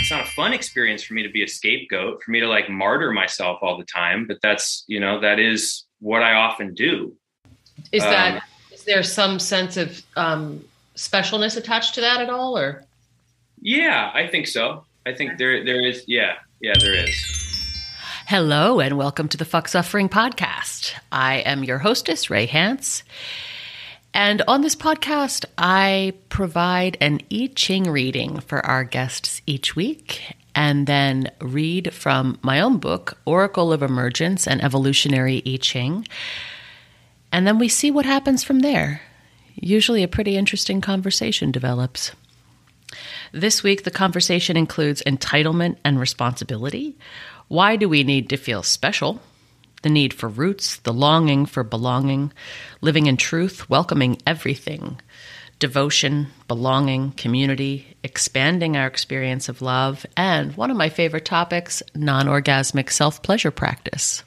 it's not a fun experience for me to be a scapegoat, for me to like martyr myself all the time. But that's, you know, that is what I often do. Is that, is there some sense of specialness attached to that at all, or? Yeah, I think so. I think there is. Yeah, there is. Hello, and welcome to the Fuck Suffering Podcast. I am your hostess, Rei Hance. And on this podcast, I provide an I Ching reading for our guests each week, and then read from my own book, Oracle of Emergence: An Evolutionary I Ching. And then we see what happens from there. Usually a pretty interesting conversation develops. This week, the conversation includes entitlement and responsibility. Why do we need to feel special? The need for roots, the longing for belonging, living in truth, welcoming everything, devotion, belonging, community, expanding our experience of love, and one of my favorite topics, non-orgasmic self-pleasure practice.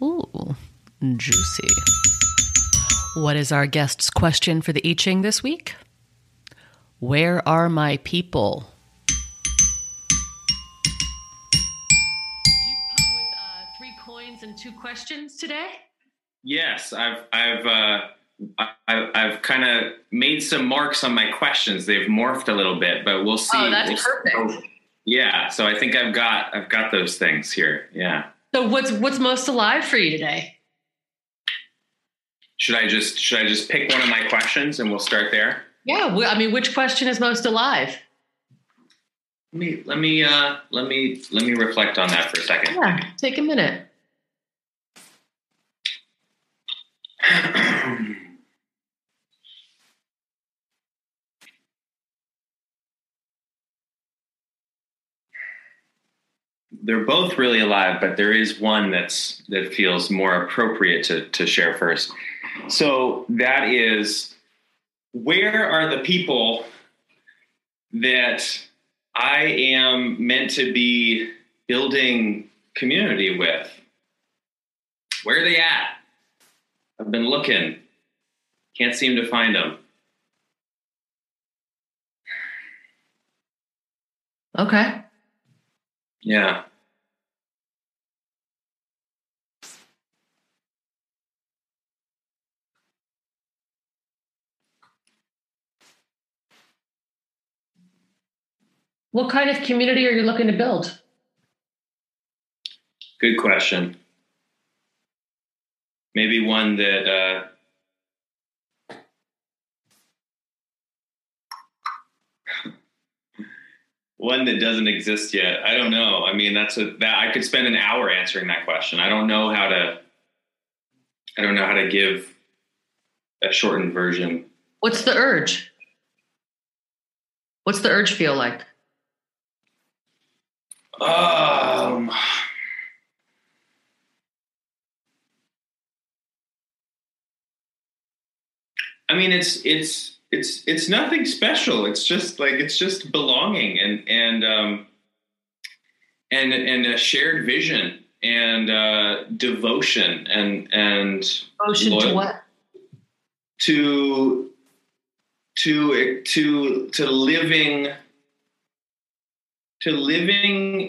Ooh, juicy. What is our guest's question for the I Ching this week? Where are my people? And two questions today? Yes, I've kind of made some marks on my questions. They've morphed a little bit, but we'll see. Oh, that's perfect. Yeah, so I think I've got those things here. Yeah. So what's most alive for you today? Should I just pick one of my questions and we'll start there? Yeah, I mean, which question is most alive? Let me reflect on that for a second. Yeah, take a minute. They're both really alive, but there is one that feels more appropriate to share first. So that is, where are the people that I am meant to be building community with? Where are they at? I've been looking. Can't seem to find them. Okay. Yeah. What kind of community are you looking to build? Good question. Maybe one that one that doesn't exist yet. I don't know. I mean, that I could spend an hour answering that question. I don't know how to give a shortened version. What's the urge? What's the urge feel like? I mean, it's nothing special. It's just belonging and a shared vision and devotion and devotion to what? To living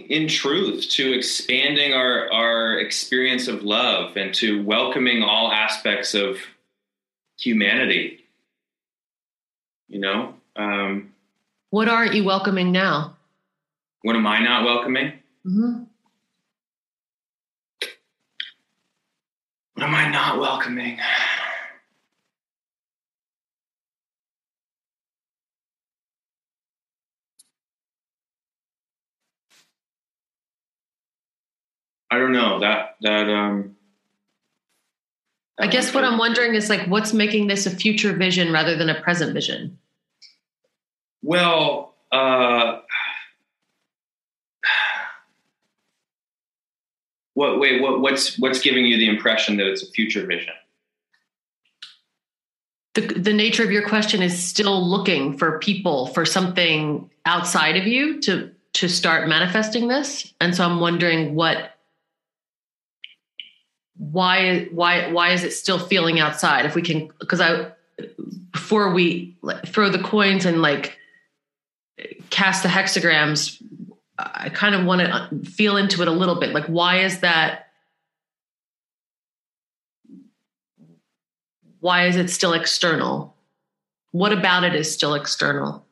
in truth, to expanding our experience of love, and to welcoming all aspects of humanity. You know, what aren't you welcoming now? What am I not welcoming? Mm-hmm. What am I not welcoming? I don't know I guess what I'm wondering is, like, what's making this a future vision rather than a present vision? Well, what's giving you the impression that it's a future vision? The nature of your question is still looking for people, for something outside of you to start manifesting this. And so I'm wondering why is it still feeling outside? If we can, because before we throw the coins and like cast the hexagrams, I kind of want to feel into it a little bit. Like, why is that? Why is it still external? What about it is still external?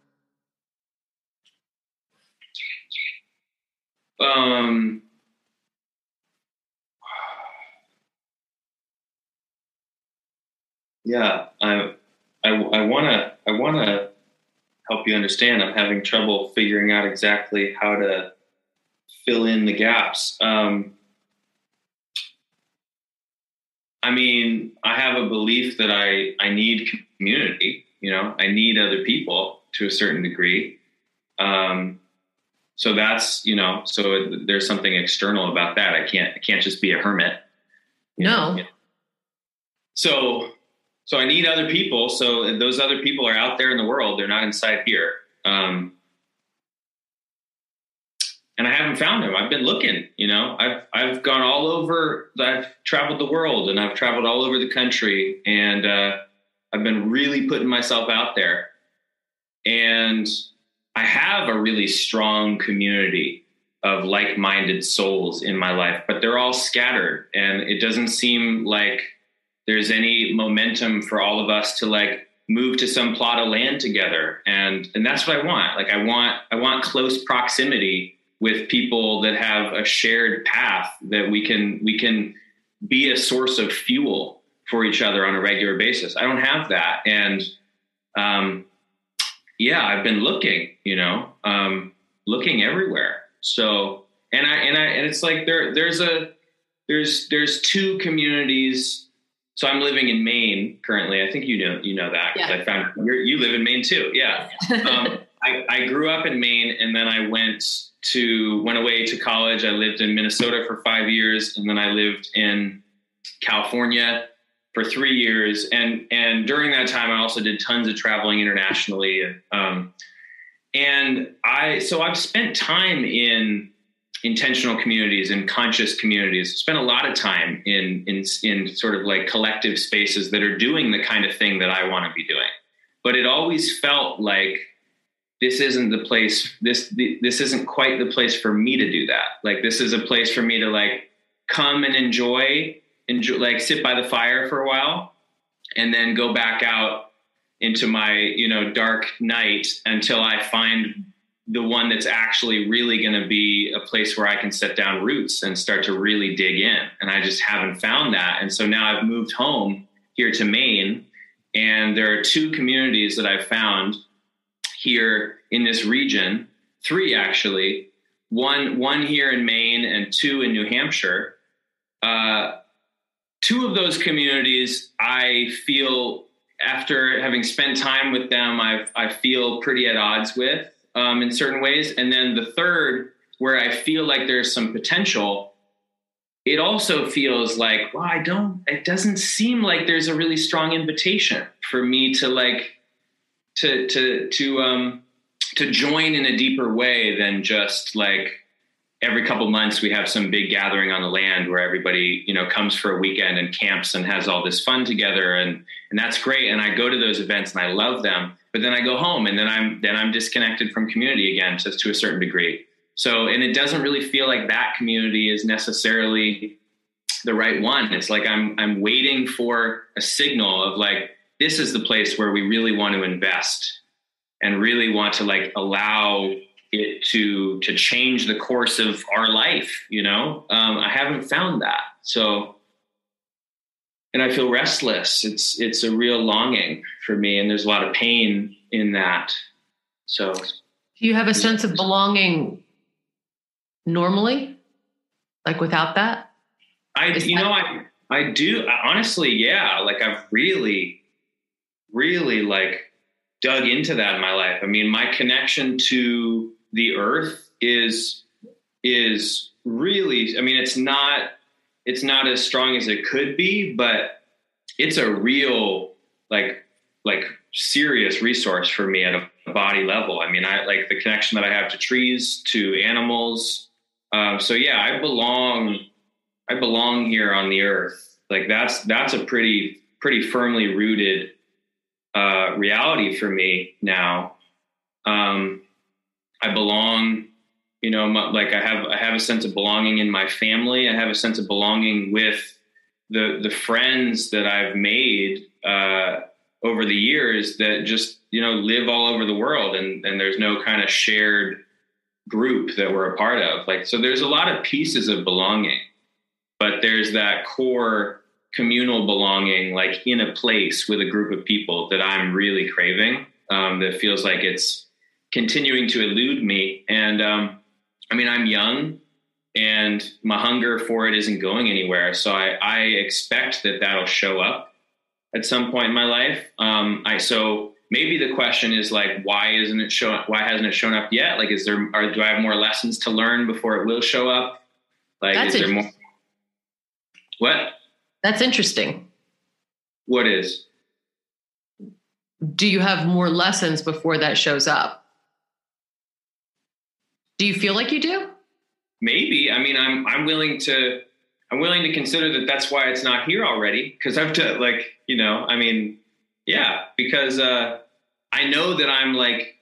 Yeah, I want to help you understand. I'm having trouble figuring out exactly how to fill in the gaps. I mean, I have a belief that I need community, you know, I need other people to a certain degree. So that's, you know, there's something external about that. I can't just be a hermit. No. So I need other people. So those other people are out there in the world. They're not inside here. And I haven't found them. I've been looking, you know, I've gone all over. I've traveled the world and I've traveled all over the country, and I've been really putting myself out there, and I have a really strong community of like-minded souls in my life, but they're all scattered, and it doesn't seem like there's any momentum for all of us to like move to some plot of land together. And that's what I want. Like I want close proximity with people that have a shared path that we can be a source of fuel for each other on a regular basis. I don't have that. And, yeah, I've been looking, you know, looking everywhere. So, and it's like, there's two communities. So I'm living in Maine currently. I think you know that, because yeah. I found you live in Maine too. Yeah. I grew up in Maine, and then I went away to college. I lived in Minnesota for 5 years, and then I lived in California for 3 years. And during that time, I also did tons of traveling internationally. So I've spent time in intentional communities and conscious communities, spent a lot of time in sort of like collective spaces that are doing the kind of thing that I want to be doing. But it always felt like this isn't the place, this isn't quite the place for me to do that. Like, this is a place for me to like come and enjoy, like sit by the fire for a while and then go back out into my, you know, dark night until I find the one that's actually really going to be a place where I can set down roots and start to really dig in. And I just haven't found that. And so now I've moved home here to Maine, and there are two communities that I've found here in this region, three actually, one here in Maine and two in New Hampshire. Two of those communities, I feel after having spent time with them, I feel pretty at odds with. In certain ways. And then the third, where I feel like there's some potential, it also feels like, well, it doesn't seem like there's a really strong invitation for me to like, to join in a deeper way than just like every couple months we have some big gathering on the land where everybody, you know, comes for a weekend and camps and has all this fun together. And that's great. And I go to those events and I love them. But then I go home, and then I'm disconnected from community again, just to a certain degree. So, and it doesn't really feel like that community is necessarily the right one. It's like I'm waiting for a signal of like, this is the place where we really want to invest and really want to like allow it to change the course of our life. You know, I haven't found that. So. And I feel restless. It's a real longing for me, and there's a lot of pain in that. So, do you have a sense of belonging normally, like without that? I do, honestly. Yeah, like I've really, really like dug into that in my life. I mean, my connection to the earth is really. I mean, it's not as strong as it could be, but it's a real, like serious resource for me at a body level. I mean, I like the connection that I have to trees, to animals. So yeah, I belong here on the earth. Like that's a pretty firmly rooted, reality for me now. I belong You know, like I have a sense of belonging in my family. I have a sense of belonging with the friends that I've made over the years that just, you know, live all over the world. And there's no kind of shared group that we're a part of. Like, so there's a lot of pieces of belonging, but there's that core communal belonging, like in a place with a group of people that I'm really craving, that feels like it's continuing to elude me. And, I mean, I'm young and my hunger for it isn't going anywhere. So I expect that that'll show up at some point in my life. So maybe the question is like, why hasn't it shown up yet? Like, do I have more lessons to learn before it will show up? Like, is there more? What? That's interesting. What is? Do you have more lessons before that shows up? Do you feel like you do? Maybe. I mean, I'm willing to consider that that's why it's not here already. Cause I've I know that I'm like,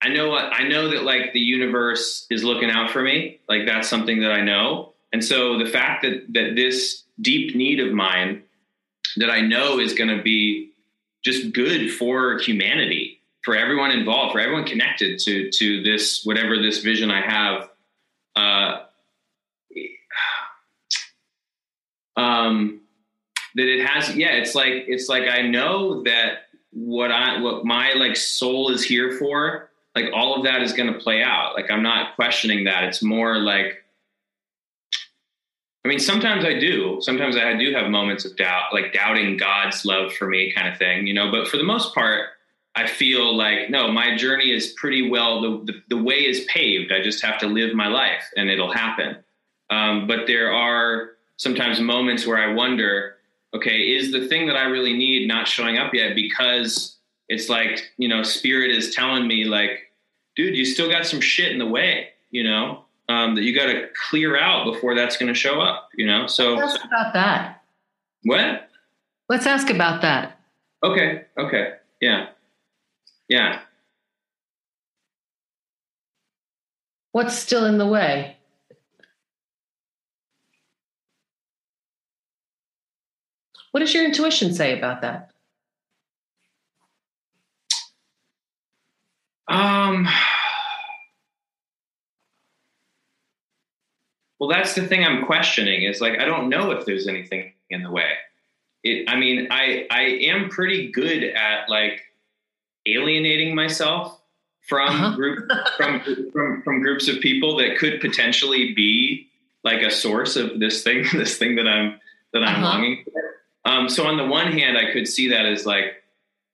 I know that like the universe is looking out for me. Like that's something that I know. And so the fact that this deep need of mine that I know is going to be just good for humanity, for everyone involved, for everyone connected to this, whatever this vision I have. That it has, yeah, it's like, I know that what my like soul is here for, like all of that is going to play out. Like, I'm not questioning that. It's more like, I mean, sometimes I do. Sometimes I do have moments of doubt, like doubting God's love for me kind of thing, you know, but for the most part, I feel like, no, my journey is pretty well, the way is paved. I just have to live my life and it'll happen. But there are sometimes moments where I wonder, okay, is the thing that I really need not showing up yet? Because it's like, you know, spirit is telling me like, dude, you still got some shit in the way, you know? That you got to clear out before that's going to show up, you know? So let's ask about that. What? Let's ask about that. Okay. Okay. Yeah. Yeah. What's still in the way? What does your intuition say about that? Well, that's the thing I'm questioning is like, I don't know if there's anything in the way. I am pretty good at like alienating myself from from groups of people that could potentially be like a source of this thing that I'm longing for. So on the one hand, I could see that as like,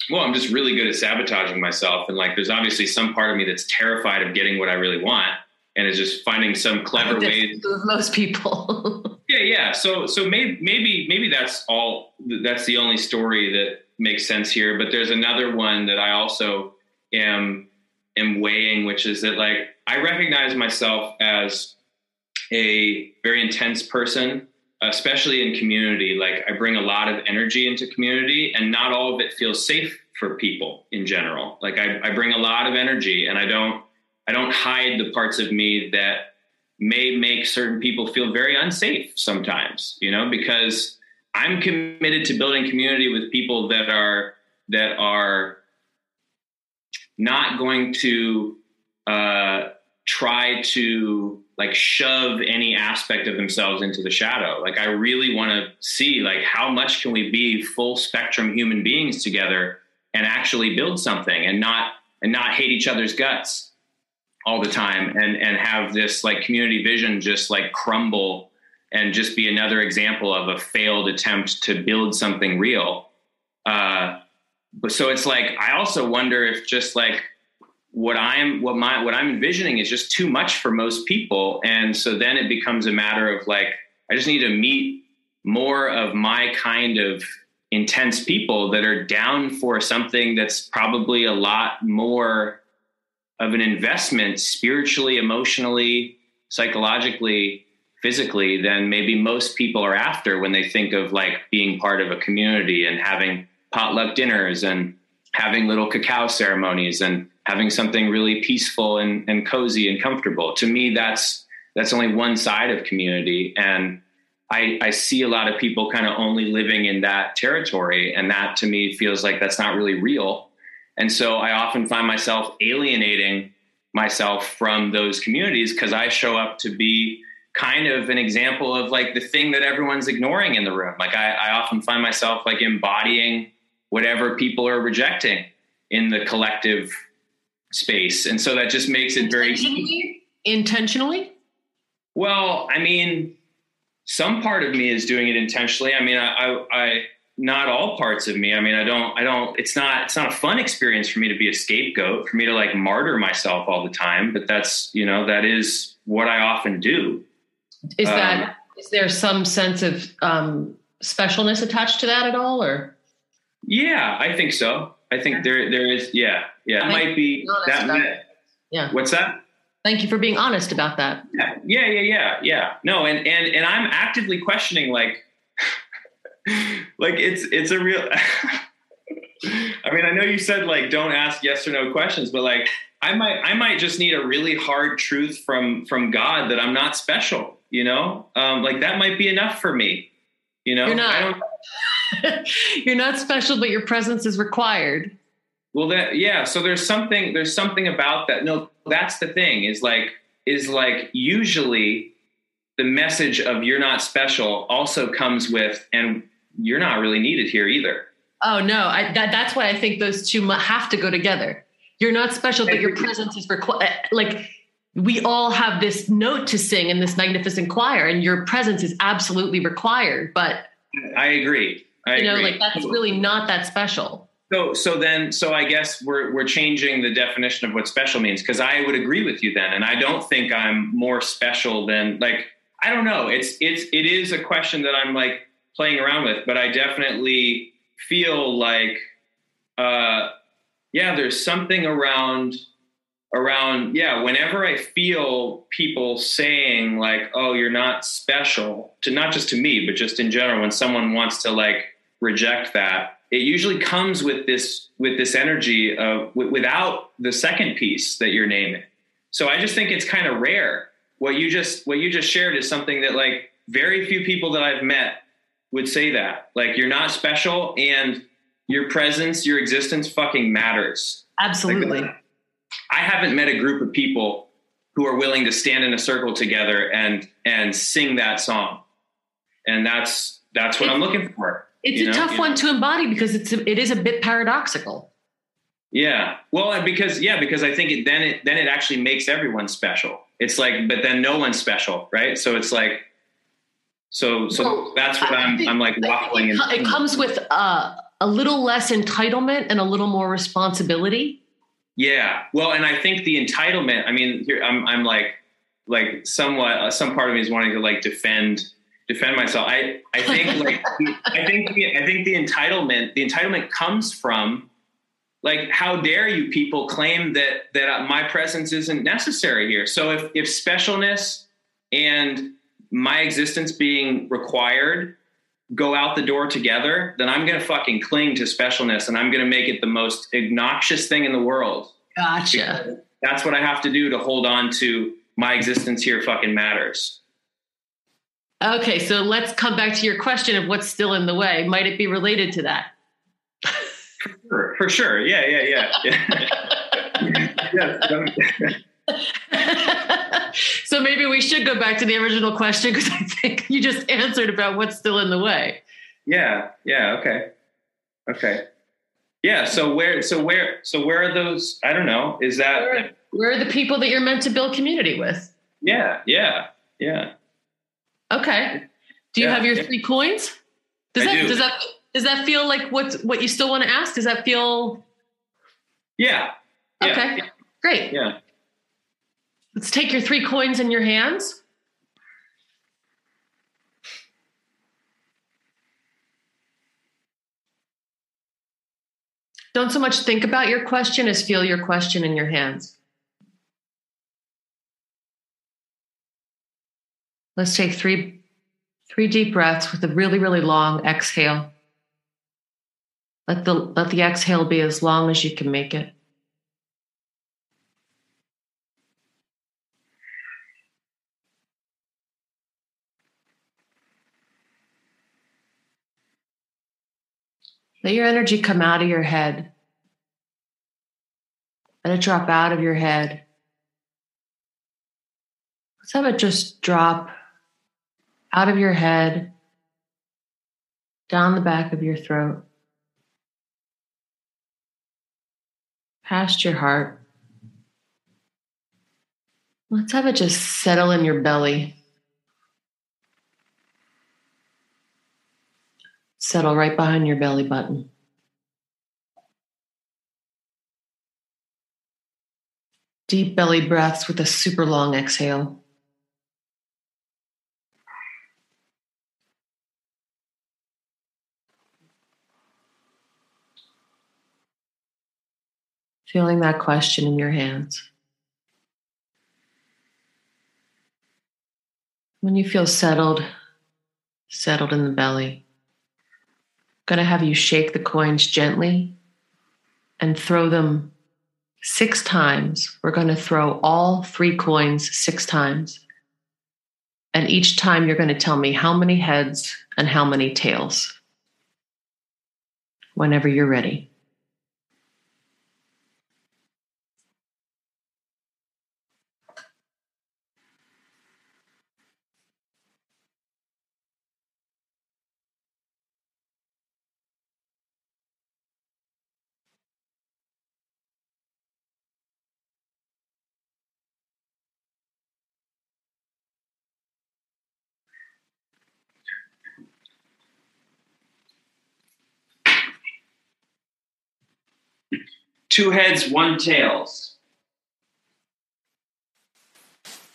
well, I'm just really good at sabotaging myself. And like, there's obviously some part of me that's terrified of getting what I really want. And it's just finding some clever ways. Most people. Yeah. So maybe that's the only story that makes sense here. But there's another one that I also am weighing, which is that like, I recognize myself as a very intense person, especially in community. Like I bring a lot of energy into community and not all of it feels safe for people in general. Like I bring a lot of energy and I don't hide the parts of me that may make certain people feel very unsafe sometimes, you know, because I'm committed to building community with people that are not going to try to like shove any aspect of themselves into the shadow. Like I really want to see like how much can we be full spectrum human beings together and actually build something and not hate each other's guts all the time and have this like community vision just like crumble and just be another example of a failed attempt to build something real. But so it's like, I also wonder if just like what I'm envisioning is just too much for most people. And so then it becomes a matter of like, I just need to meet more of my kind of intense people that are down for something that's probably a lot more of an investment spiritually, emotionally, psychologically, physically, than maybe most people are after when they think of like being part of a community and having potluck dinners and having little cacao ceremonies and having something really peaceful and cozy and comfortable. To me, that's only one side of community. And I see a lot of people kind of only living in that territory. And that to me feels like that's not really real. And so I often find myself alienating myself from those communities because I show up to be kind of an example of like the thing that everyone's ignoring in the room. Like I often find myself like embodying whatever people are rejecting in the collective space. And so that just makes it very intentionally. Well, I mean, some part of me is doing it intentionally. I mean, I not all parts of me. I mean, I don't, it's not a fun experience for me to be a scapegoat, for me to like martyr myself all the time, but that's, you know, that is what I often do. Is there some sense of specialness attached to that at all, or? Yeah, I think so. I think there is. Yeah. Yeah. It might be that. Yeah. What's that? Thank you for being honest about that. Yeah. No. And I'm actively questioning, like it's a real, I mean, I know you said like, don't ask yes or no questions, but like, I might just need a really hard truth from God that I'm not special, you know, like that might be enough for me, you know, you're not special, but your presence is required. Well, so there's something about that. No, that's the thing is like usually the message of you're not special also comes with, and you're not really needed here either. Oh no. That's why I think those two have to go together. You're not special, but your presence is required. Like we all have this note to sing in this magnificent choir and your presence is absolutely required, but I agree. Like that's really not that special. So I guess we're changing the definition of what special means. 'Cause I would agree with you then. And I don't think I'm more special than like, I don't know. It is a question that I'm like playing around with, but I definitely feel like, there's something around. Yeah. Whenever I feel people saying like, oh, you're not special to not just to me, but just in general, when someone wants to like reject that, it usually comes with this energy of without the second piece that you're naming. So I just think it's kind of rare. What you just shared is something that like very few people that I've met would say that. Like you're not special and your presence, your existence fucking matters. Absolutely. Like, I haven't met a group of people who are willing to stand in a circle together and sing that song. And that's what I'm looking for. It's a tough one to embody because it is a bit paradoxical. Yeah. Well, because I think it actually makes everyone special. It's like, but then no one's special, right? So it's like, so that's what I'm like waffling. It comes with a little less entitlement and a little more responsibility. Yeah. Well, and I think the entitlement, I mean, here I'm like somewhat, some part of me is wanting to like defend myself. I think like, I think the entitlement comes from, like, how dare you people claim that my presence isn't necessary here. So if specialness and my existence being required go out the door together, then I'm going to fucking cling to specialness and I'm going to make it the most obnoxious thing in the world. Gotcha. That's what I have to do to hold on to my existence here fucking matters. Okay. So let's come back to your question of what's still in the way. Might it be related to that? For sure. Yeah. So maybe we should go back to the original question because I think you just answered about what's still in the way. Yeah. Okay. Yeah. So where are those? I don't know. Is that where are the people that you're meant to build community with? Yeah. Okay. Do you have your three coins? Does that feel like what you still want to ask? Does that feel? Yeah. Okay. Yeah. Great. Yeah. Let's take your three coins in your hands. Don't so much think about your question as feel your question in your hands. Let's take three deep breaths with a really, really long exhale. Let the exhale be as long as you can make it. Let your energy come out of your head. Let it drop out of your head. Let's have it just drop out of your head, down the back of your throat, past your heart. Let's have it just settle in your belly. Settle right behind your belly button. Deep belly breaths with a super long exhale. Feeling that question in your hands. When you feel settled in the belly, I'm going to have you shake the coins gently and throw them 6 times. We're going to throw all 3 coins 6 times. And each time you're going to tell me how many heads and how many tails. Whenever you're ready. Two heads, one tails.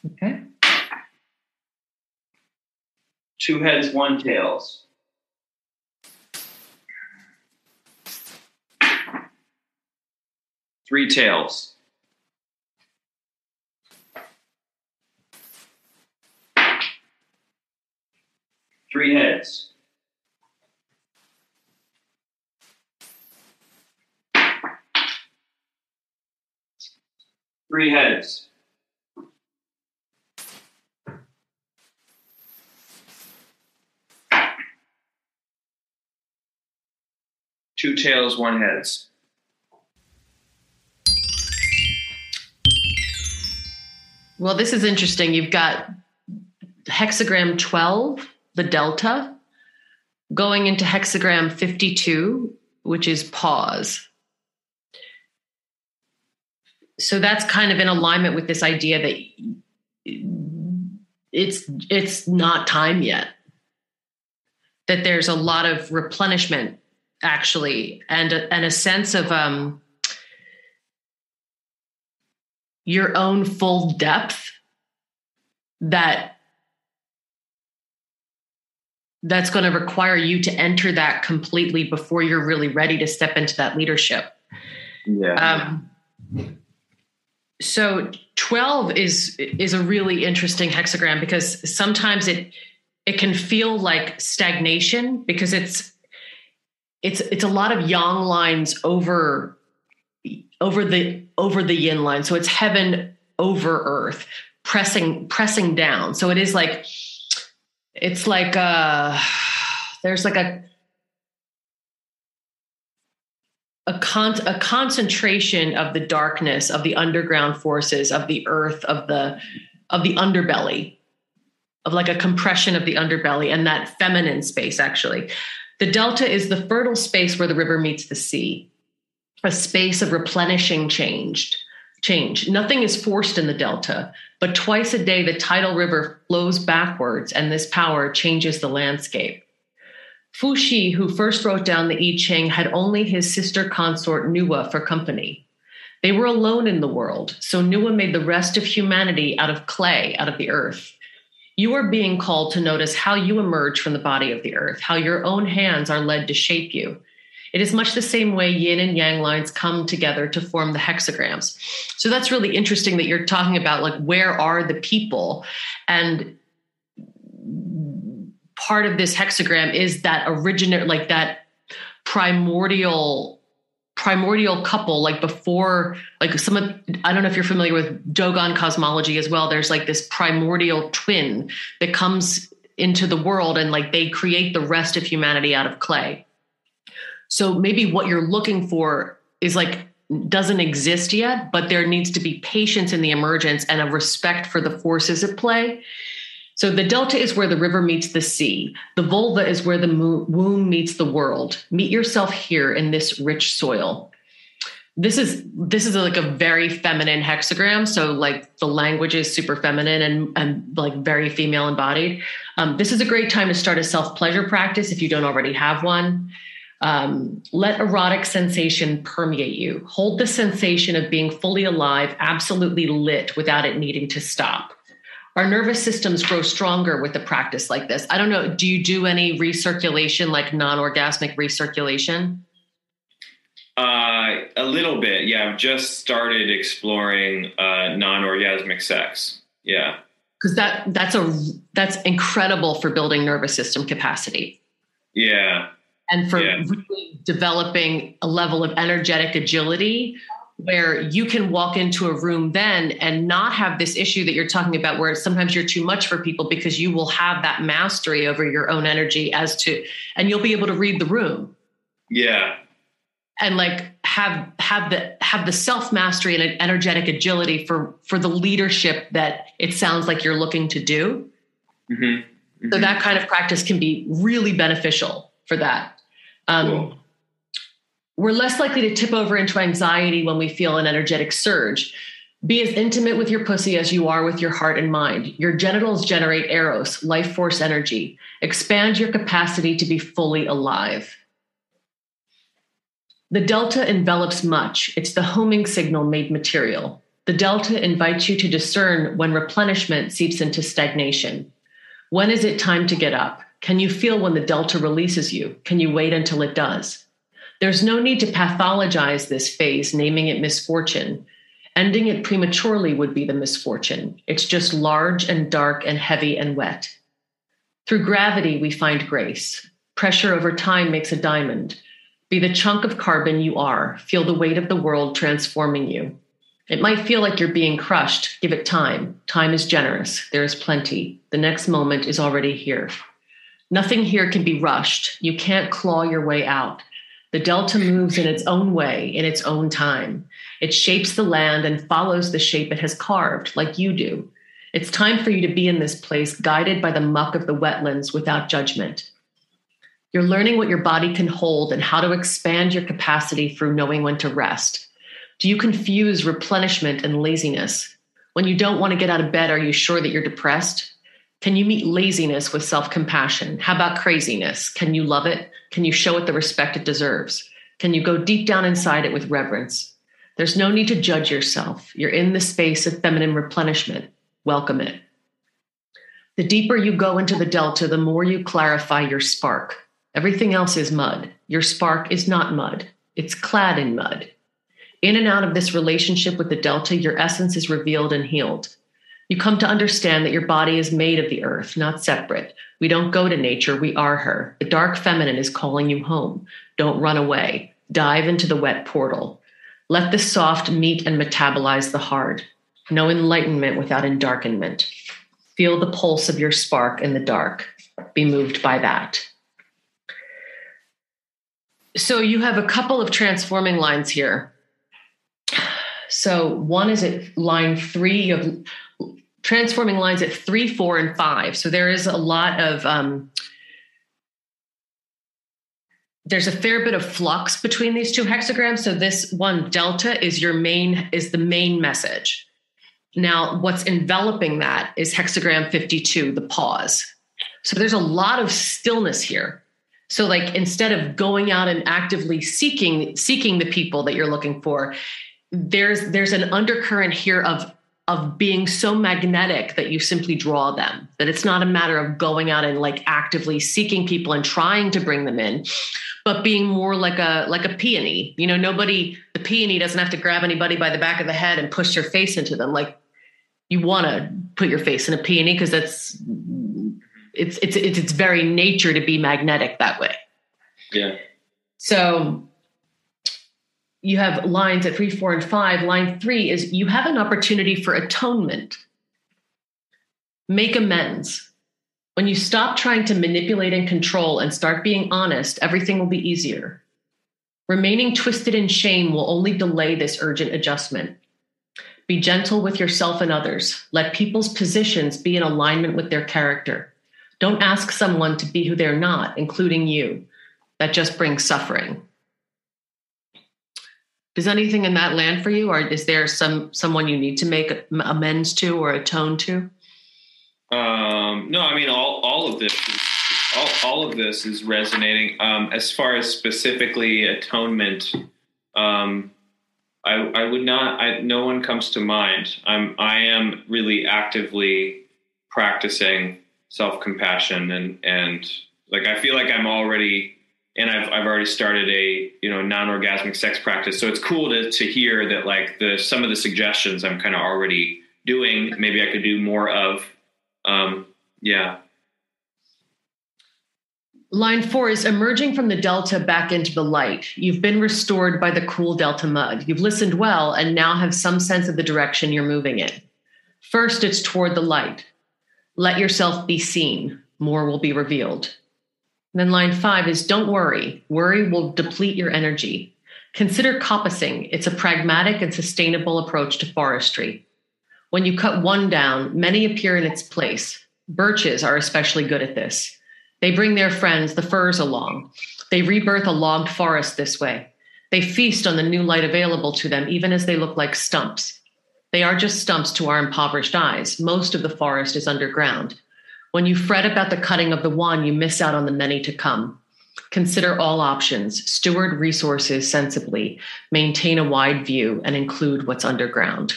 Okay. Two heads, one tails. Three tails. Three heads. Three heads. Two tails, one heads. Well, this is interesting. You've got hexagram 12, the delta, going into hexagram 52, which is pause. So that's kind of in alignment with this idea that it's not time yet. That there's a lot of replenishment, actually, and a sense of your own full depth that's going to require you to enter that completely before you're really ready to step into that leadership. Yeah. So 12 is a really interesting hexagram because sometimes it can feel like stagnation because it's a lot of yang lines over the yin line. So it's heaven over earth, pressing down. So it is like there's like a concentration of the darkness, of the underground forces, of the earth, of the underbelly, of like a compression of the underbelly and that feminine space, actually. The delta is the fertile space where the river meets the sea, a space of replenishing change. Nothing is forced in the delta, but twice a day, the tidal river flows backwards and this power changes the landscape. Fu Xi, who first wrote down the I Ching, had only his sister consort Nuwa for company. They were alone in the world, so Nuwa made the rest of humanity out of clay, out of the earth. You are being called to notice how you emerge from the body of the earth, how your own hands are led to shape you. It is much the same way yin and yang lines come together to form the hexagrams. So that's really interesting that you're talking about, like, where are the people? And part of this hexagram is that original, like that primordial couple, like before, like some of, I don't know if you're familiar with Dogon cosmology as well. There's like this primordial twin that comes into the world and like they create the rest of humanity out of clay. So maybe what you're looking for is like, doesn't exist yet, but there needs to be patience in the emergence and a respect for the forces at play. So the delta is where the river meets the sea. The vulva is where the womb meets the world. Meet yourself here in this rich soil. This is like a very feminine hexagram. So like the language is super feminine and like very female embodied. This is a great time to start a self-pleasure practice if you don't already have one. Let erotic sensation permeate you. Hold the sensation of being fully alive, absolutely lit without it needing to stop. Our nervous systems grow stronger with a practice like this. I don't know. Do you do any recirculation, like non-orgasmic recirculation? A little bit. Yeah. I've just started exploring non-orgasmic sex. Yeah. Because that's incredible for building nervous system capacity. Yeah. And for really developing a level of energetic agility where you can walk into a room then and not have this issue that you're talking about where sometimes you're too much for people, because you will have that mastery over your own energy as to, and you'll be able to read the room. Yeah. And like have the self-mastery and an energetic agility for the leadership that it sounds like you're looking to do. Mm-hmm. Mm-hmm. So that kind of practice can be really beneficial for that. Cool. We're less likely to tip over into anxiety when we feel an energetic surge. Be as intimate with your pussy as you are with your heart and mind. Your genitals generate eros, life force energy. Expand your capacity to be fully alive. The delta envelops much. It's the homing signal made material. The delta invites you to discern when replenishment seeps into stagnation. When is it time to get up? Can you feel when the delta releases you? Can you wait until it does? There's no need to pathologize this phase, naming it misfortune. Ending it prematurely would be the misfortune. It's just large and dark and heavy and wet. Through gravity, we find grace. Pressure over time makes a diamond. Be the chunk of carbon you are. Feel the weight of the world transforming you. It might feel like you're being crushed. Give it time. Time is generous. There is plenty. The next moment is already here. Nothing here can be rushed. You can't claw your way out. The delta moves in its own way, in its own time. It shapes the land and follows the shape it has carved, like you do. It's time for you to be in this place, guided by the muck of the wetlands without judgment. You're learning what your body can hold and how to expand your capacity through knowing when to rest. Do you confuse replenishment and laziness? When you don't want to get out of bed, are you sure that you're depressed? Can you meet laziness with self-compassion? How about craziness? Can you love it? Can you show it the respect it deserves? Can you go deep down inside it with reverence? There's no need to judge yourself. You're in the space of feminine replenishment. Welcome it. The deeper you go into the delta, the more you clarify your spark. Everything else is mud. Your spark is not mud. It's clad in mud. In and out of this relationship with the delta, your essence is revealed and healed. You come to understand that your body is made of the earth, not separate. We don't go to nature. We are her. The dark feminine is calling you home. Don't run away. Dive into the wet portal. Let the soft meet and metabolize the hard. No enlightenment without endarkenment. Feel the pulse of your spark in the dark. Be moved by that. So you have a couple of transforming lines here. So one is at line 3 of... transforming lines at 3, 4, and 5. So there is a lot of, there's a fair bit of flux between these two hexagrams. So this one delta is the main message. Now what's enveloping that is hexagram 52, the pause. So there's a lot of stillness here. So like, instead of going out and actively seeking the people that you're looking for, there's an undercurrent here of being so magnetic that you simply draw them, that it's not a matter of going out and like actively seeking people and trying to bring them in, but being more like a peony. You know, the peony doesn't have to grab anybody by the back of the head and push your face into them. Like you want to put your face in a peony because it's very nature to be magnetic that way. Yeah. So you have lines at 3, 4, and 5. Line 3 is you have an opportunity for atonement. Make amends. When you stop trying to manipulate and control and start being honest, everything will be easier. Remaining twisted in shame will only delay this urgent adjustment. Be gentle with yourself and others. Let people's positions be in alignment with their character. Don't ask someone to be who they're not, including you. That just brings suffering. Does anything in that land for you, or is there someone you need to make amends to or atone to? No, I mean, all of this is resonating. As far as specifically atonement, I would not. No one comes to mind. I am really actively practicing self-compassion, and like I feel like I'm already, and I've already started a non-orgasmic sex practice. So it's cool to hear that like some of the suggestions I'm kind of already doing. Maybe I could do more of. Yeah. Line 4 is emerging from the delta back into the light. You've been restored by the cool delta mud. You've listened well and now have some sense of the direction you're moving in. First, it's toward the light. Let yourself be seen. More will be revealed. And then line 5 is don't worry. Worry will deplete your energy. Consider coppicing. It's a pragmatic and sustainable approach to forestry. When you cut one down, many appear in its place. Birches are especially good at this. They bring their friends, the firs, along. They rebirth a logged forest this way. They feast on the new light available to them, even as they look like stumps. They are just stumps to our impoverished eyes. Most of the forest is underground. When you fret about the cutting of the one, you miss out on the many to come. Consider all options. Steward resources sensibly. Maintain a wide view and include what's underground.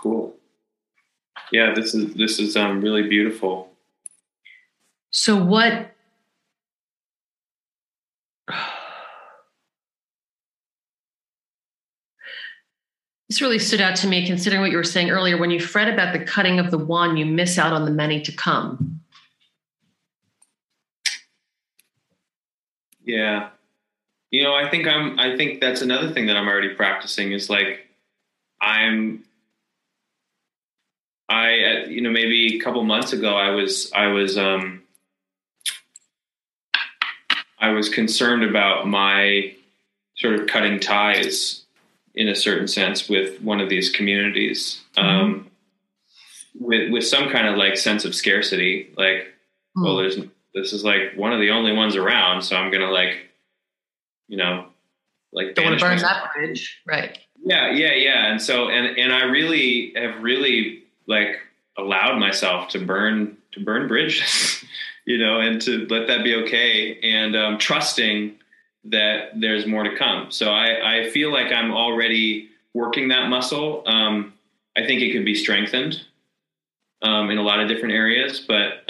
Cool. Yeah, this is really beautiful. So this really stood out to me, considering what you were saying earlier, when you fret about the cutting of the one, you miss out on the many to come. Yeah. I think that's another thing that I'm already practicing is like, maybe a couple months ago, I was concerned about my sort of cutting ties in a certain sense with one of these communities, with some kind of like sense of scarcity, like, well, this is like one of the only ones around. So I'm going to like don't want to burn that bridge. Right. Yeah. And so, and I really have like allowed myself to burn bridges, and to let that be okay. And trusting that there's more to come. So I feel like I'm already working that muscle. I think it could be strengthened in a lot of different areas, but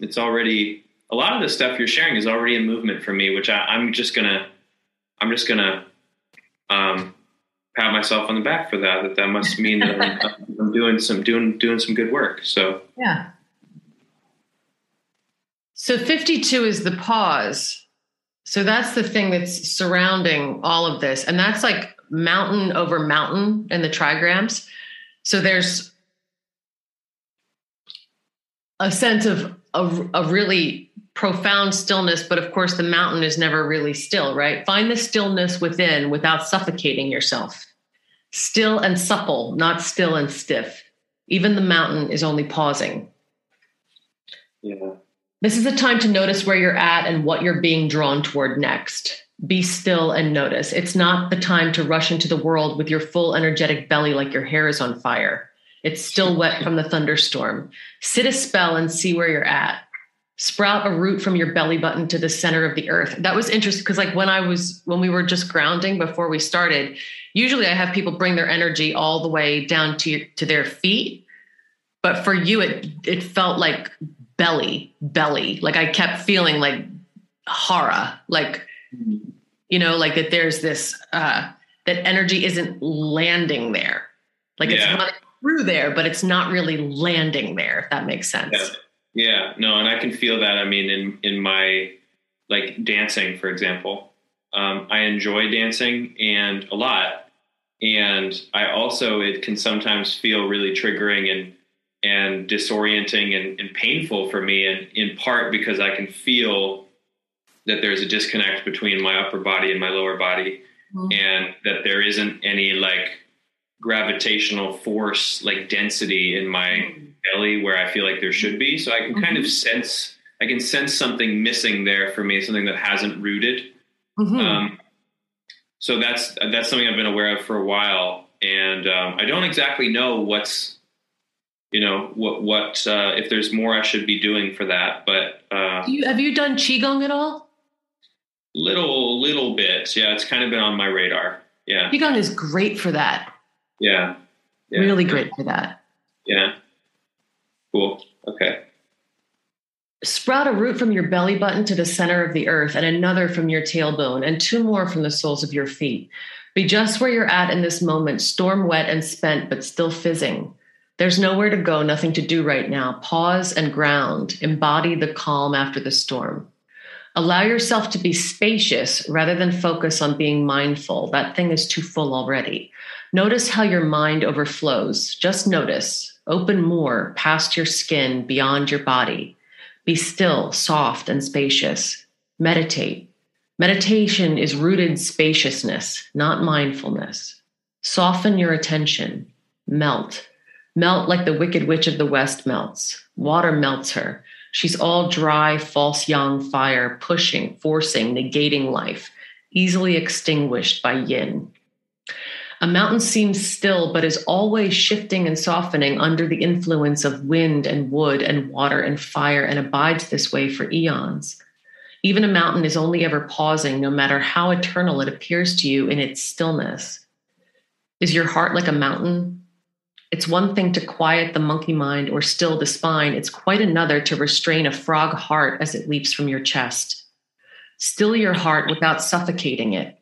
it's already, a lot of the stuff you're sharing is already in movement for me, which I'm just gonna pat myself on the back for that. That must mean that I'm doing some good work. So yeah. So 52 is the pause. So that's the thing that's surrounding all of this, and that's like mountain over mountain in the trigrams. So there's a sense of a really profound stillness, but of course the mountain is never really still, right? Find the stillness within without suffocating yourself. Still and supple, not still and stiff. Even the mountain is only pausing. Yeah. This is a time to notice where you're at and what you're being drawn toward next. Be still and notice. It's not the time to rush into the world with your full energetic belly like your hair is on fire. It's still wet from the thunderstorm. Sit a spell and see where you're at. Sprout a root from your belly button to the center of the earth. That was interesting because like when we were just grounding before we started, usually I have people bring their energy all the way down to their feet. But for you, it felt like belly. Like I kept feeling like hara, like, like that there's this, that energy isn't landing there. Like it's not through there, but it's not really landing there. If that makes sense. Yeah. Yeah, no, and I can feel that. I mean, in my, like, dancing, for example, I enjoy dancing and a lot. And I also, it can sometimes feel really triggering and disorienting and painful for me. And in part because I can feel that there's a disconnect between my upper body and my lower body, mm-hmm. and that there isn't any like gravitational force, like density in my mm-hmm. belly where I feel like there should be. So I can mm-hmm. kind of sense, I can sense something missing there for me, something that hasn't rooted. Mm-hmm. So that's something I've been aware of for a while. And, I don't exactly know what's, you know, what if there's more I should be doing for that, but, have you done Qigong at all? Little bit. Yeah. It's kind of been on my radar. Yeah. Qigong is great for that. Yeah. Yeah. Really great for that. Yeah. Cool. Okay. Sprout a root from your belly button to the center of the earth, and another from your tailbone, and two more from the soles of your feet. Be just where you're at in this moment, storm wet and spent, but still fizzing. There's nowhere to go, nothing to do right now. Pause and ground. Embody the calm after the storm. Allow yourself to be spacious rather than focus on being mindful. That thing is too full already. Notice how your mind overflows. Just notice. Open more, past your skin, beyond your body. Be still, soft, and spacious. Meditate. Meditation is rooted spaciousness, not mindfulness. Soften your attention. Melt. Melt like the Wicked Witch of the West melts. Water melts her. She's all dry, false yang fire, pushing, forcing, negating life, easily extinguished by yin. A mountain seems still, but is always shifting and softening under the influence of wind and wood and water and fire, and abides this way for eons. Even a mountain is only ever pausing, no matter how eternal it appears to you in its stillness. Is your heart like a mountain? It's one thing to quiet the monkey mind or still the spine. It's quite another to restrain a frog heart as it leaps from your chest. Still your heart without suffocating it.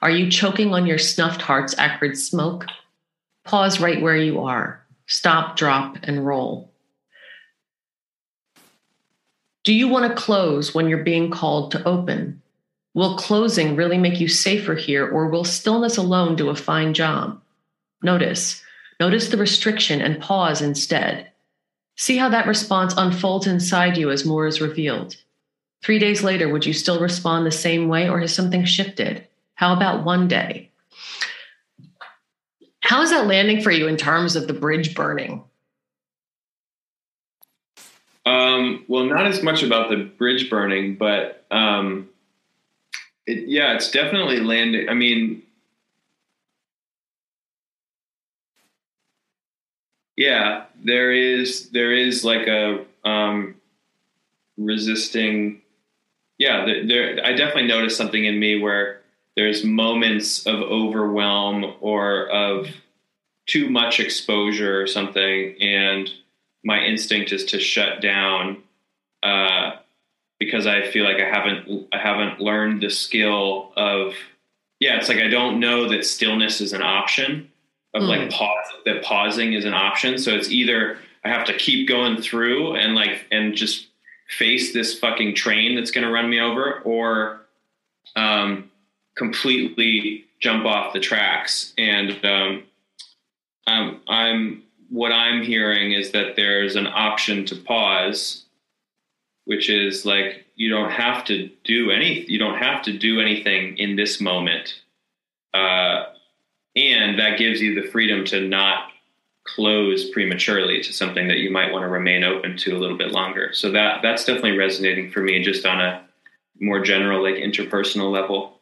Are you choking on your snuffed heart's acrid smoke? Pause right where you are. Stop, drop, and roll. Do you want to close when you're being called to open? Will closing really make you safer here, or will stillness alone do a fine job? Notice the restriction and pause instead. See how that response unfolds inside you as more is revealed. 3 days later, would you still respond the same way, or has something shifted? How about one day? How is that landing for you in terms of the bridge burning? Well, not as much about the bridge burning, but it's definitely landing. I mean, yeah, there is like a resisting. Yeah, there I definitely noticed something in me where there's moments of overwhelm or of too much exposure or something. And my instinct is to shut down because I feel like I haven't learned the skill of, it's like, I don't know that stillness is an option of like pause, that pausing is an option. So it's either I have to keep going through and just face this fucking train that's going to run me over, or completely jump off the tracks. And what I'm hearing is that there's an option to pause, which is like, you don't have to do anything in this moment. And that gives you the freedom to not close prematurely to something that you might want to remain open to a little bit longer. So that's definitely resonating for me, just on a more general, like, interpersonal level.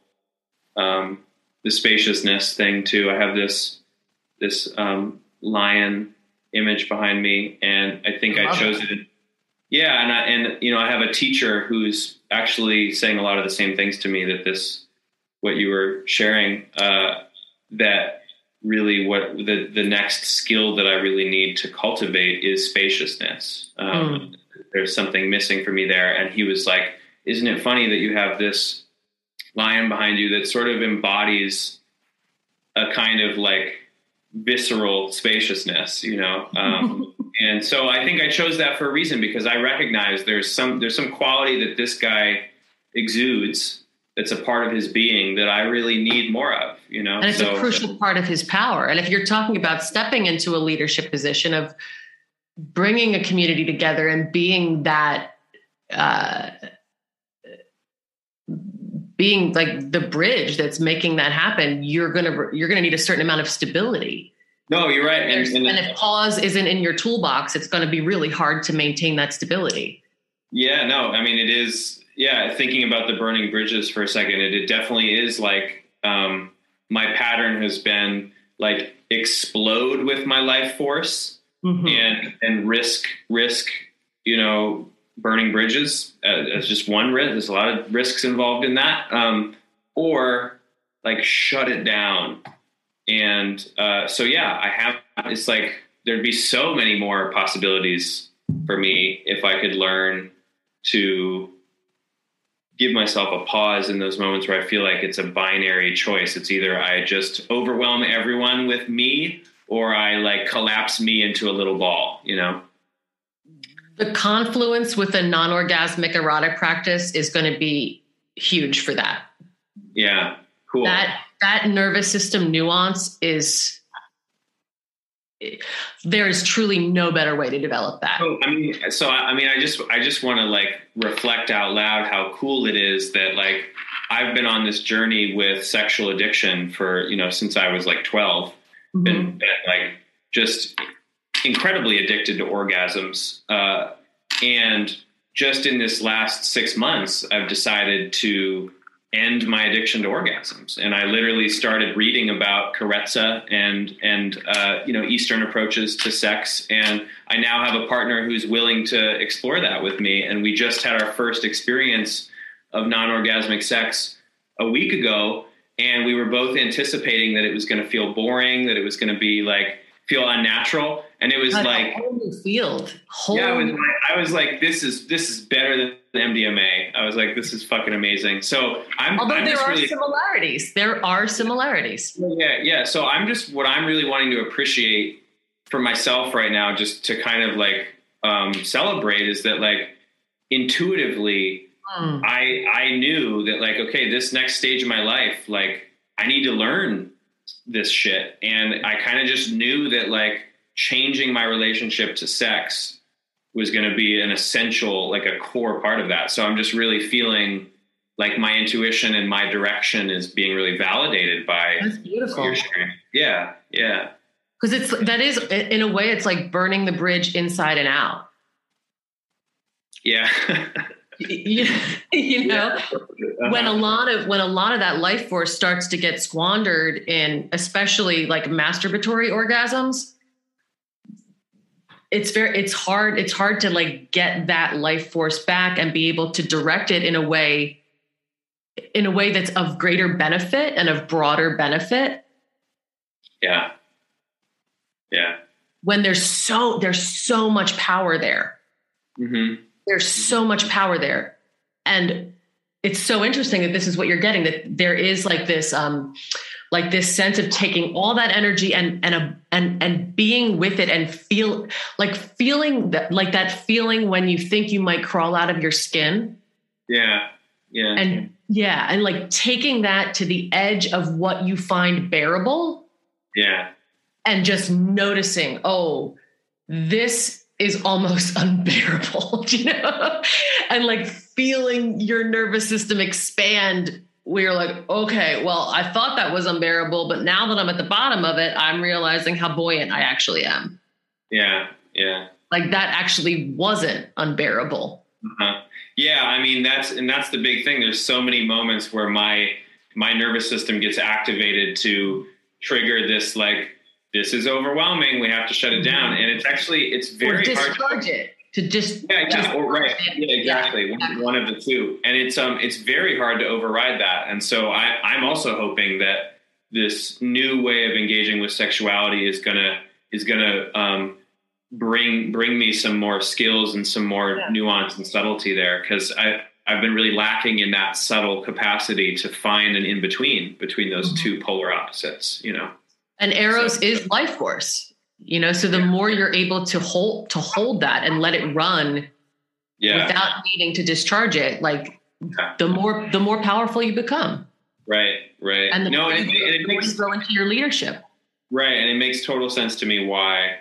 The spaciousness thing too. I have this lion image behind me, and I think I chose it. Yeah. And I have a teacher who's actually saying a lot of the same things to me that what you were sharing, that really what the next skill that I really need to cultivate is spaciousness. There's something missing for me there. And he was like, isn't it funny that you have this lion behind you that sort of embodies a kind of like visceral spaciousness, And so I think I chose that for a reason, because I recognize there's some quality that this guy exudes that's a part of his being that I really need more of, you know. And it's a crucial part of his power. And if you're talking about stepping into a leadership position of bringing a community together and being like the bridge that's making that happen, you're gonna need a certain amount of stability. No, you're right. And if pause isn't in your toolbox, it's going to be really hard to maintain that stability. Yeah, no, I mean, it is. Yeah. Thinking about the burning bridges for a second, it definitely is like, my pattern has been like explode with my life force, mm-hmm. and risk, you know, burning bridges as just one risk. There's a lot of risks involved in that. Or like shut it down. And, so yeah, it's like, there'd be so many more possibilities for me if I could learn to give myself a pause in those moments where I feel like it's a binary choice. It's either I just overwhelm everyone with me, or I like collapse me into a little ball, you know? The confluence with a non-orgasmic erotic practice is going to be huge for that. Yeah. Cool. That nervous system nuance there is truly no better way to develop that. I just want to like reflect out loud how cool it is that like I've been on this journey with sexual addiction for, you know, since I was like 12, mm-hmm. and like just incredibly addicted to orgasms. And just in this last 6 months, I've decided to end my addiction to orgasms. And I literally started reading about Karezza and you know, Eastern approaches to sex. And I now have a partner who's willing to explore that with me. And we just had our first experience of non-orgasmic sex a week ago. And we were both anticipating that it was going to feel boring, that it was going to be like, feel unnatural. And it was like, I was like, this is better than MDMA. I was like, this is fucking amazing. So there are similarities. Yeah. Yeah. So I'm just, what I'm really wanting to appreciate for myself right now, just to kind of like, celebrate, is that like intuitively, I knew that like, okay, this next stage of my life, like I need to learn this shit. And I kind of just knew that like changing my relationship to sex was going to be an essential, like a core part of that. So I'm just really feeling like my intuition and my direction is being really validated by. That's beautiful. Your sharing. Yeah. Yeah. Cause that is in a way, it's like burning the bridge inside and out. Yeah. You know, yeah. when a lot of that life force starts to get squandered in, especially like masturbatory orgasms, it's hard to like get that life force back and be able to direct it in a way that's of greater benefit and of broader benefit. Yeah. Yeah. When there's so much power there. Mm-hmm. There's so much power there. And it's so interesting that this is what you're getting, that there is like this sense of taking all that energy and being with it, and feeling that feeling when you think you might crawl out of your skin. Yeah. Yeah. And yeah. And like taking that to the edge of what you find bearable. Yeah. And just noticing, oh, this is almost unbearable, you know, and like feeling your nervous system expand. We're like, okay, well, I thought that was unbearable, but now that I'm at the bottom of it, I'm realizing how buoyant I actually am. Yeah. Yeah. Like that actually wasn't unbearable. Uh-huh. Yeah. I mean, that's the big thing. There's so many moments where my nervous system gets activated to trigger this, like, this is overwhelming, we have to shut it down. And it's actually, it's very hard to just, yeah, just, or right. Yeah, exactly. Yeah, exactly. One of the two. And it's very hard to override that. And so I'm also hoping that this new way of engaging with sexuality is going to bring me some more skills and some more nuance and subtlety there. Cause I've been really lacking in that subtle capacity to find an in between those two polar opposites, you know? And Eros is life force. you know? So the more you're able to hold that and let it run without needing to discharge it, like the more powerful you become. Right. Right. And the more you grow into your leadership. Right. And it makes total sense to me why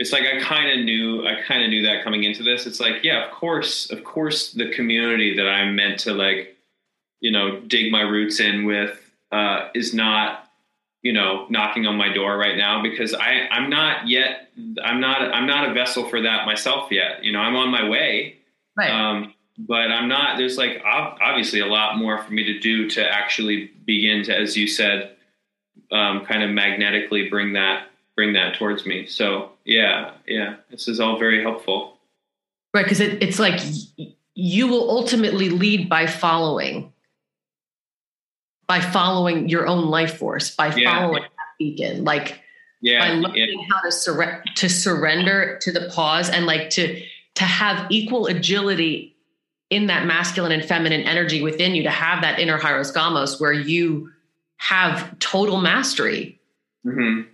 it's like, I kind of knew that coming into this. It's like, yeah, of course the community that I'm meant to, like, you know, dig my roots in with, is not, you know, knocking on my door right now, because I'm not a vessel for that myself yet. You know, I'm on my way, right. But I'm not, there's like obviously a lot more for me to do to actually begin to, as you said, kind of magnetically bring that towards me. So yeah, this is all very helpful. Right. Cause it's like, you will ultimately lead by following your own life force, by following that beacon, like by learning how to surrender to the pause, and like to have equal agility in that masculine and feminine energy within you, to have that inner Hieros Gamos where you have total mastery, and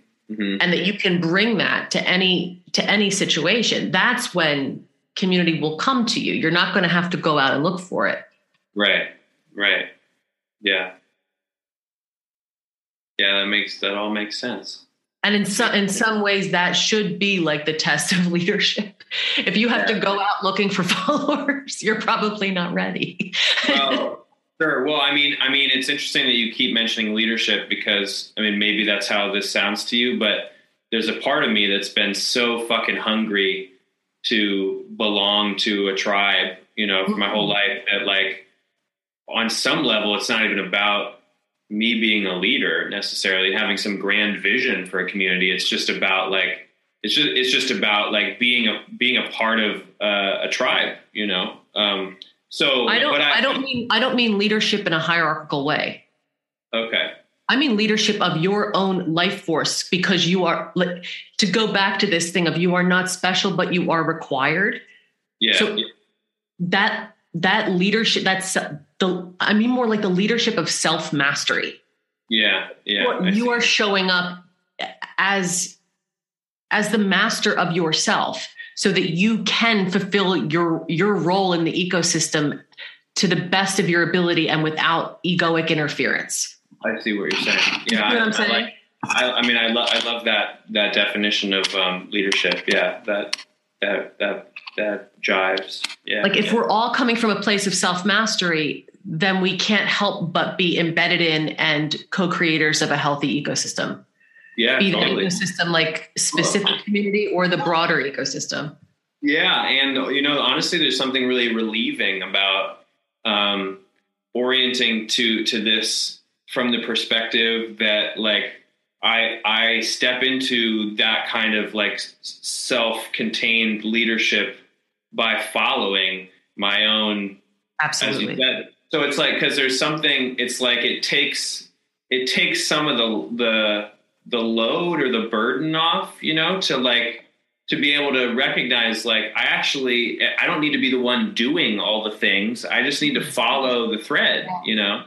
that you can bring that to any situation. That's when community will come to you. You're not going to have to go out and look for it. Right. Yeah. Yeah. That all makes sense. And in some ways that should be like the test of leadership. If you have to go out looking for followers, you're probably not ready. Well, sure. Well, I mean, it's interesting that you keep mentioning leadership, because I mean, maybe that's how this sounds to you, but there's a part of me that's been so fucking hungry to belong to a tribe, you know, for my whole life, that like on some level, it's not even about me being a leader necessarily, having some grand vision for a community. It's just about like, it's just about like being a part of a tribe, you know? So I don't mean leadership in a hierarchical way. Okay. I mean leadership of your own life force, because you are, like, to go back to this thing of you are not special, but you are required. Yeah. So that leadership, more like the leadership of self-mastery. Yeah. Yeah. You are showing up as the master of yourself, so that you can fulfill your role in the ecosystem to the best of your ability and without egoic interference. I see what you're saying. Yeah, you know what I'm saying? I love that definition of leadership. Yeah, that jives. Yeah. Like if we're all coming from a place of self-mastery, then we can't help but be embedded in and co-creators of a healthy ecosystem. Yeah, be totally. The ecosystem, like specific community or the broader ecosystem. Yeah, and you know, honestly, there's something really relieving about orienting to this. From the perspective that like, I step into that kind of like self-contained leadership by following my own. Absolutely. As you said. So it's like, cause there's something, it's like, it takes some of the load or the burden off, you know, to like, to be able to recognize, like, I don't need to be the one doing all the things. I just need to follow the thread, you know?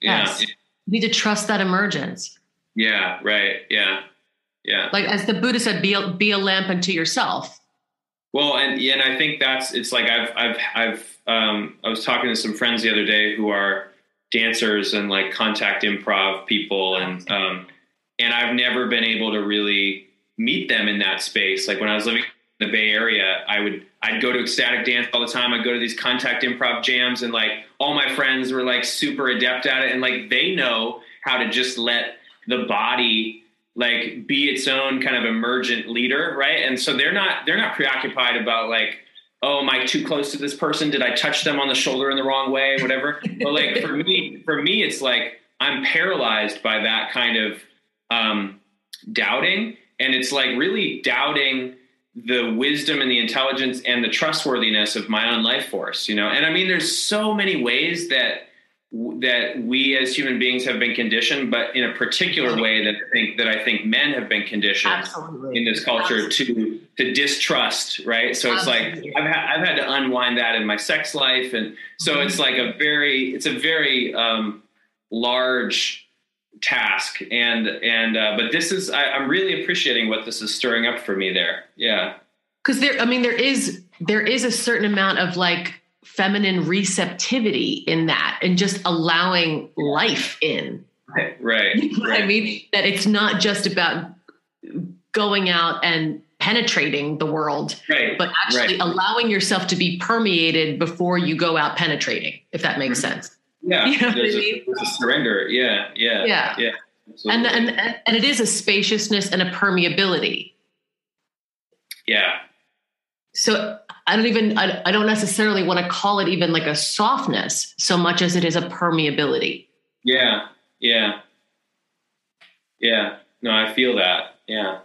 Yeah. Yes. We need to trust that emergence. Yeah. Right. Yeah. Yeah. Like as the Buddha said, be a lamp unto yourself. Well, and I think it's like, I was talking to some friends the other day who are dancers and like contact improv people. And I've never been able to really meet them in that space. Like when I was living in the Bay Area, I'd go to ecstatic dance all the time. I'd go to these contact improv jams, and like all my friends were like super adept at it. And like, they know how to just let the body like be its own kind of emergent leader. Right. And so they're not preoccupied about like, oh, am I too close to this person? Did I touch them on the shoulder in the wrong way? Whatever. But like for me, it's like, I'm paralyzed by that kind of doubting. And it's like really doubting the wisdom and the intelligence and the trustworthiness of my own life force, you know? And I mean, there's so many ways that we as human beings have been conditioned, but in a particular way that I think men have been conditioned. Absolutely. In this culture. Absolutely. to distrust. Right. So Absolutely. It's like, I've had to unwind that in my sex life. And so it's like it's a very large task. But this is, I'm really appreciating what this is stirring up for me there. Yeah. Cause there is a certain amount of like feminine receptivity in that and just allowing life in. Right. You know right. I mean, that it's not just about going out and penetrating the world, right, but actually right. allowing yourself to be permeated before you go out penetrating, if that makes mm-hmm. sense. Yeah. You know what I mean? There's a surrender. Yeah. Yeah. Yeah. Yeah. And it is a spaciousness and a permeability. Yeah. So I don't necessarily want to call it even like a softness so much as it is a permeability. Yeah. Yeah. Yeah. No, I feel that. Yeah.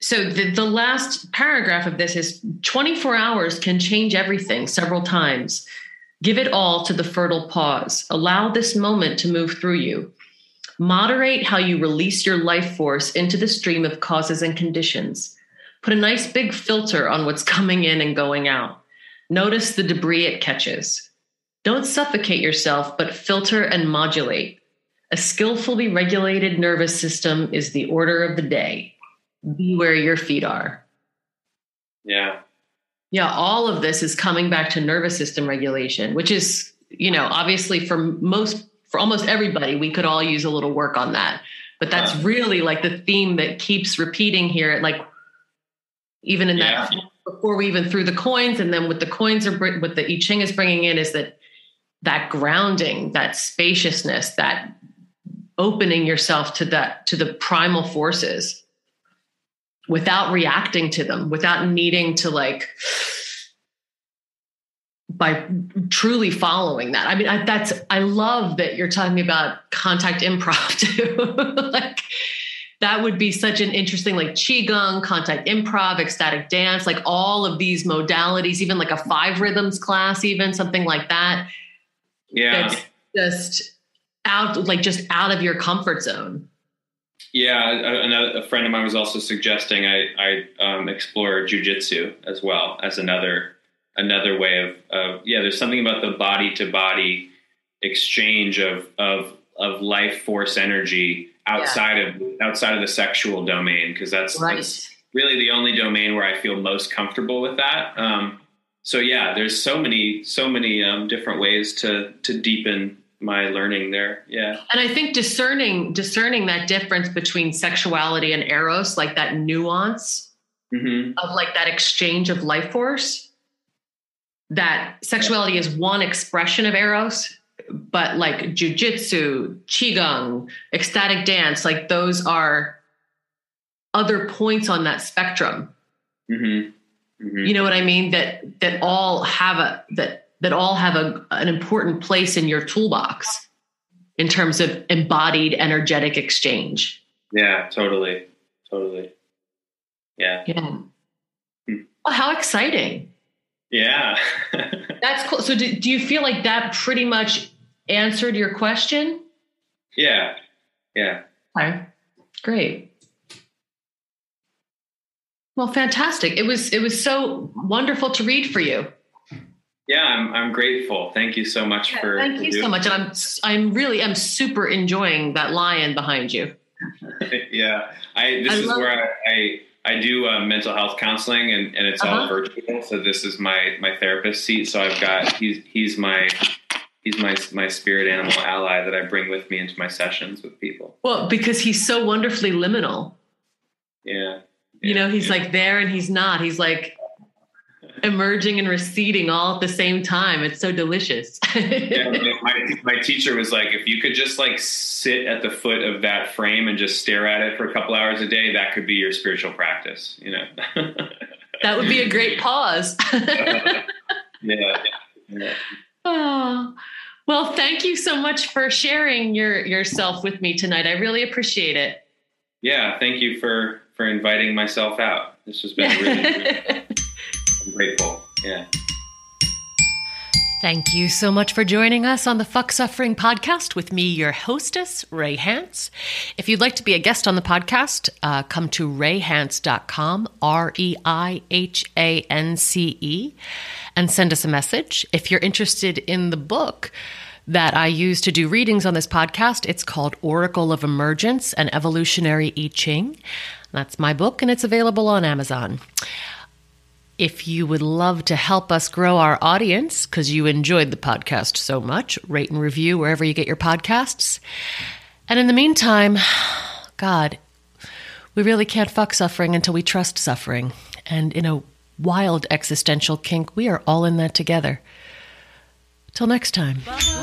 So the last paragraph of this is 24 hours can change everything several times. Give it all to the fertile pause. Allow this moment to move through you. Moderate how you release your life force into the stream of causes and conditions. Put a nice big filter on what's coming in and going out. Notice the debris it catches. Don't suffocate yourself, but filter and modulate. A skillfully regulated nervous system is the order of the day. Be where your feet are. Yeah. Yeah. All of this is coming back to nervous system regulation, which is, you know, obviously for almost everybody, we could all use a little work on that, but that's really like the theme that keeps repeating here. Like even in that before we even threw the coins, and then what the I Ching is bringing in is that grounding, that spaciousness, that opening yourself to the primal forces without reacting to them, without needing to by truly following that. I mean, I love that you're talking about contact improv too. Like that would be such an interesting, like Qigong, contact improv, ecstatic dance, like all of these modalities, even like a 5 rhythms class, even something like that. Yeah. That's just out of your comfort zone. Yeah. A friend of mine was also suggesting I explore jujitsu as well as another way of there's something about the body to body exchange of life force energy outside of the sexual domain. Cause that's really the only domain where I feel most comfortable with that. So yeah, there's so many different ways to deepen my learning there. Yeah. And I think discerning that difference between sexuality and eros, like that nuance mm-hmm. of like that exchange of life force, that sexuality is one expression of eros, but like jujitsu, Qigong, ecstatic dance, like those are other points on that spectrum. Mm-hmm. Mm-hmm. You know what I mean? That all have an important place in your toolbox in terms of embodied energetic exchange. Yeah, totally. Totally. Yeah. Yeah. Well, how exciting. Yeah. That's cool. So do you feel like that pretty much answered your question? Yeah. Yeah. Okay. Great. Well, fantastic. It was so wonderful to read for you. Yeah, I'm grateful. Thank you so much for Thank you so much. And I'm really super enjoying that lion behind you. Yeah. This is where I do mental health counseling and it's all virtual. So this is my therapist seat. So I've got he's my spirit animal ally that I bring with me into my sessions with people. Well, because he's so wonderfully liminal. Yeah. You know, he's like there and he's not. He's like emerging and receding all at the same time. It's so delicious. Yeah, my teacher was like, if you could just like sit at the foot of that frame and just stare at it for a couple hours a day, that could be your spiritual practice, you know. That would be a great pause. Yeah. Oh, well, thank you so much for sharing yourself with me tonight. I really appreciate it. Yeah, thank you for inviting myself out. This has been really I'm grateful. Yeah. Thank you so much for joining us on the Fuck Suffering Podcast with me, your hostess, Rei Hance. If you'd like to be a guest on the podcast, come to reihance.com, REIHANCE, and send us a message. If you're interested in the book, that I use to do readings on this podcast. It's called Oracle of Emergence: An Evolutionary I Ching. That's my book, and it's available on Amazon. If you would love to help us grow our audience, because you enjoyed the podcast so much, rate and review wherever you get your podcasts. And in the meantime, God, we really can't fuck suffering until we trust suffering. And in a wild existential kink, we are all in that together. Till next time. Bye.